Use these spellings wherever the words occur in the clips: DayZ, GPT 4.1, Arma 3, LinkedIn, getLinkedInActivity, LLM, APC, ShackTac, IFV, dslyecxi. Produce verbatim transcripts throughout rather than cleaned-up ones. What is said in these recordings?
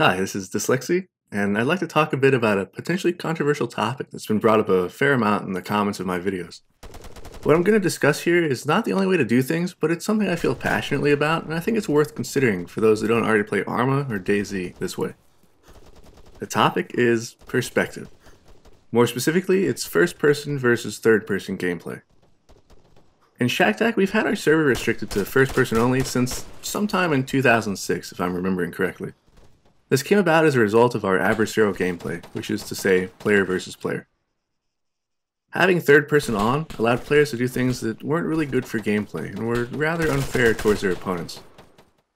Hi, this is dslyecxi, and I'd like to talk a bit about a potentially controversial topic that's been brought up a fair amount in the comments of my videos. What I'm going to discuss here is not the only way to do things, but it's something I feel passionately about, and I think it's worth considering for those that don't already play Arma or DayZ this way. The topic is perspective. More specifically, it's first-person versus third-person gameplay. In ShackTac, we've had our server restricted to first-person only since sometime in two thousand six, if I'm remembering correctly. This came about as a result of our adversarial gameplay, which is to say, player versus player. Having third person on allowed players to do things that weren't really good for gameplay and were rather unfair towards their opponents.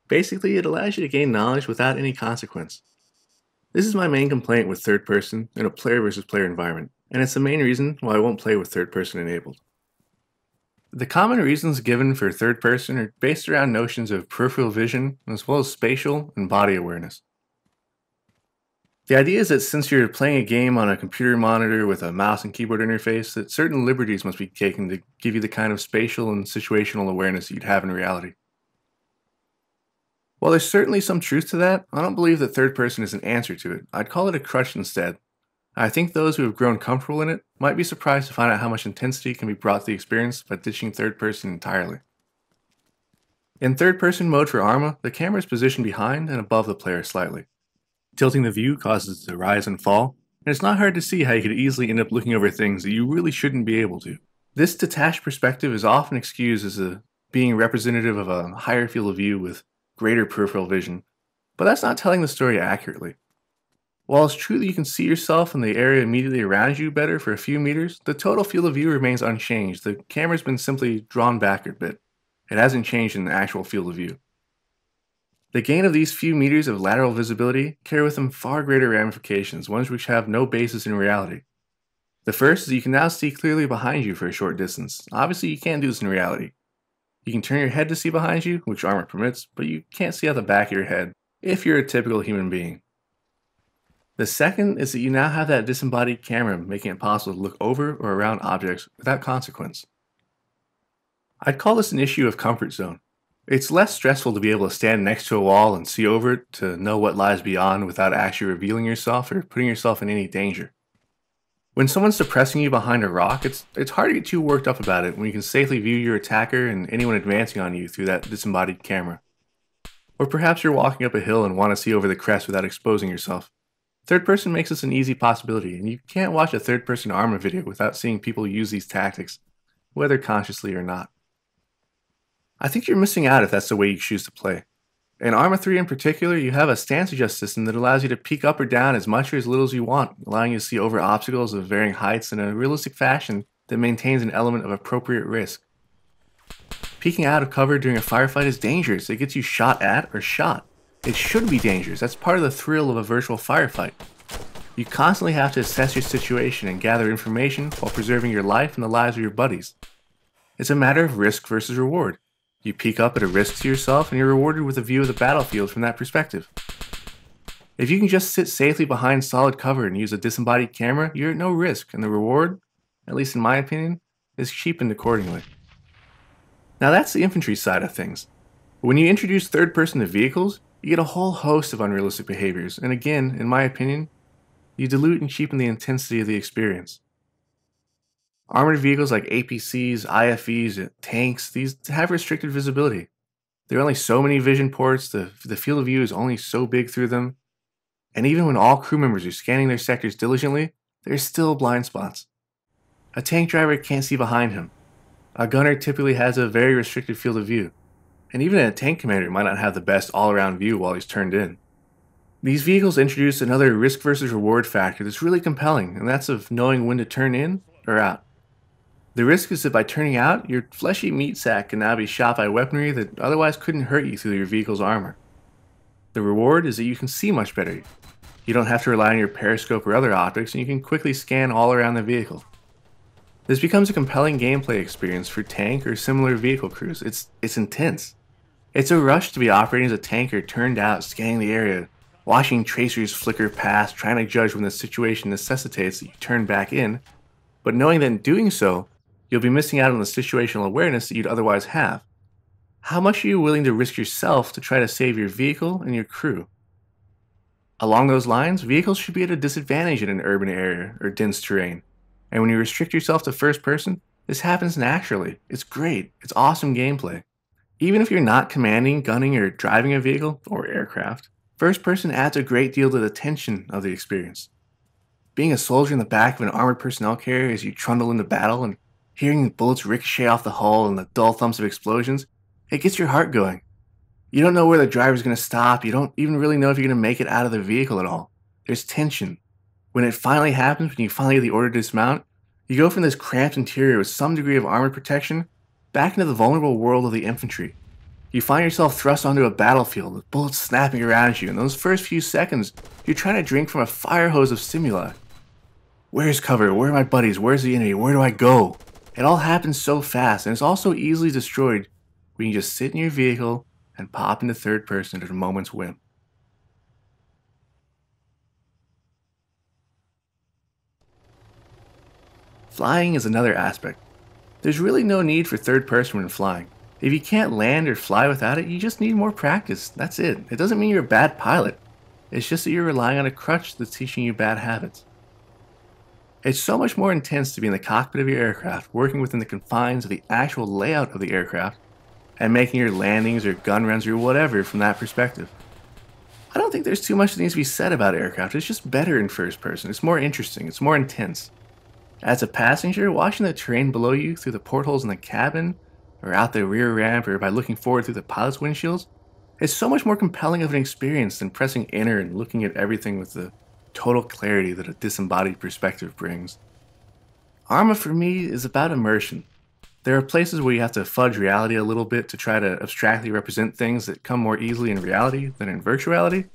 Basically, it allows you to gain knowledge without any consequence. This is my main complaint with third person in a player versus player environment, and it's the main reason why I won't play with third person enabled. The common reasons given for third person are based around notions of peripheral vision as well as spatial and body awareness. The idea is that since you're playing a game on a computer monitor with a mouse and keyboard interface, that certain liberties must be taken to give you the kind of spatial and situational awareness that you'd have in reality. While there's certainly some truth to that, I don't believe that third person is an answer to it. I'd call it a crutch instead. I think those who have grown comfortable in it might be surprised to find out how much intensity can be brought to the experience by ditching third person entirely. In third person mode for Arma, the camera is positioned behind and above the player slightly. Tilting the view causes it to rise and fall, and it's not hard to see how you could easily end up looking over things that you really shouldn't be able to. This detached perspective is often excused as a, being representative of a higher field of view with greater peripheral vision, but that's not telling the story accurately. While it's true that you can see yourself in the area immediately around you better for a few meters, the total field of view remains unchanged. The camera's been simply drawn back a bit. It hasn't changed in the actual field of view. The gain of these few meters of lateral visibility carry with them far greater ramifications, ones which have no basis in reality. The first is that you can now see clearly behind you for a short distance. Obviously, you can't do this in reality. You can turn your head to see behind you, which Arma permits, but you can't see out the back of your head if you're a typical human being. The second is that you now have that disembodied camera, making it possible to look over or around objects without consequence. I'd call this an issue of comfort zone. It's less stressful to be able to stand next to a wall and see over it to know what lies beyond without actually revealing yourself or putting yourself in any danger. When someone's suppressing you behind a rock, it's, it's hard to get too worked up about it when you can safely view your attacker and anyone advancing on you through that disembodied camera. Or perhaps you're walking up a hill and want to see over the crest without exposing yourself. Third person makes this an easy possibility, and you can't watch a third person Arma video without seeing people use these tactics, whether consciously or not. I think you're missing out if that's the way you choose to play. In Arma three in particular, you have a stance adjust system that allows you to peek up or down as much or as little as you want, allowing you to see over obstacles of varying heights in a realistic fashion that maintains an element of appropriate risk. Peeking out of cover during a firefight is dangerous. It gets you shot at or shot. It should be dangerous. That's part of the thrill of a virtual firefight. You constantly have to assess your situation and gather information while preserving your life and the lives of your buddies. It's a matter of risk versus reward. You peek up at a risk to yourself, and you're rewarded with a view of the battlefield from that perspective. If you can just sit safely behind solid cover and use a disembodied camera, you're at no risk, and the reward, at least in my opinion, is cheapened accordingly. Now that's the infantry side of things. But when you introduce third person to vehicles, you get a whole host of unrealistic behaviors, and again, in my opinion, you dilute and cheapen the intensity of the experience. Armored vehicles like A P Cs, I F Vs, tanks, these have restricted visibility. There are only so many vision ports, the, the field of view is only so big through them, and even when all crew members are scanning their sectors diligently, there's still blind spots. A tank driver can't see behind him. A gunner typically has a very restricted field of view, and even a tank commander might not have the best all-around view while he's turned in. These vehicles introduce another risk versus reward factor that's really compelling, and that's of knowing when to turn in or out. The risk is that by turning out, your fleshy meat sack can now be shot by weaponry that otherwise couldn't hurt you through your vehicle's armor. The reward is that you can see much better. You don't have to rely on your periscope or other optics, and you can quickly scan all around the vehicle. This becomes a compelling gameplay experience for tank or similar vehicle crews. It's, it's intense. It's a rush to be operating as a tanker turned out, scanning the area, watching tracers flicker past, trying to judge when the situation necessitates that you turn back in, but knowing that in doing so, you'll be missing out on the situational awareness that you'd otherwise have. How much are you willing to risk yourself to try to save your vehicle and your crew? Along those lines, vehicles should be at a disadvantage in an urban area or dense terrain. And when you restrict yourself to first person, this happens naturally. It's great. It's awesome gameplay. Even if you're not commanding, gunning, or driving a vehicle or aircraft, first person adds a great deal to the tension of the experience. Being a soldier in the back of an armored personnel carrier as you trundle into battle and hearing the bullets ricochet off the hull and the dull thumps of explosions, it gets your heart going. You don't know where the driver's going to stop. You don't even really know if you're going to make it out of the vehicle at all. There's tension. When it finally happens, when you finally get the order to dismount, you go from this cramped interior with some degree of armored protection back into the vulnerable world of the infantry. You find yourself thrust onto a battlefield with bullets snapping around you. In those first few seconds, you're trying to drink from a fire hose of stimuli. Where's cover? Where are my buddies? Where's the enemy? Where do I go? It all happens so fast, and it's also easily destroyed when you just sit in your vehicle and pop into third person at a moment's whim. Flying is another aspect. There's really no need for third person when flying. If you can't land or fly without it, you just need more practice. That's it. It doesn't mean you're a bad pilot. It's just that you're relying on a crutch that's teaching you bad habits. It's so much more intense to be in the cockpit of your aircraft, working within the confines of the actual layout of the aircraft, and making your landings or gun runs or whatever from that perspective. I don't think there's too much that needs to be said about aircraft. It's just better in first person. It's more interesting. It's more intense. As a passenger, watching the terrain below you through the portholes in the cabin, or out the rear ramp, or by looking forward through the pilot's windshields, is so much more compelling of an experience than pressing enter and looking at everything with the total clarity that a disembodied perspective brings. Arma for me is about immersion. There are places where you have to fudge reality a little bit to try to abstractly represent things that come more easily in reality than in virtuality,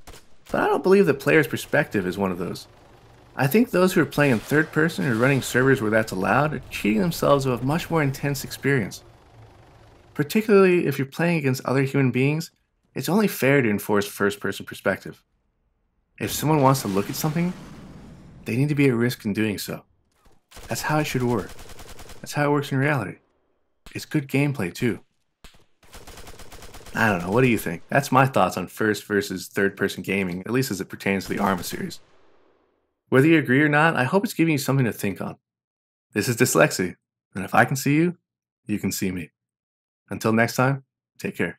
but I don't believe the player's perspective is one of those. I think those who are playing in third person or running servers where that's allowed are cheating themselves of a much more intense experience. Particularly if you're playing against other human beings, it's only fair to enforce first person perspective. If someone wants to look at something, they need to be at risk in doing so. That's how it should work. That's how it works in reality. It's good gameplay, too. I don't know, what do you think? That's my thoughts on first versus third-person gaming, at least as it pertains to the Arma series. Whether you agree or not, I hope it's giving you something to think on. This is dslyecxi, and if I can see you, you can see me. Until next time, take care.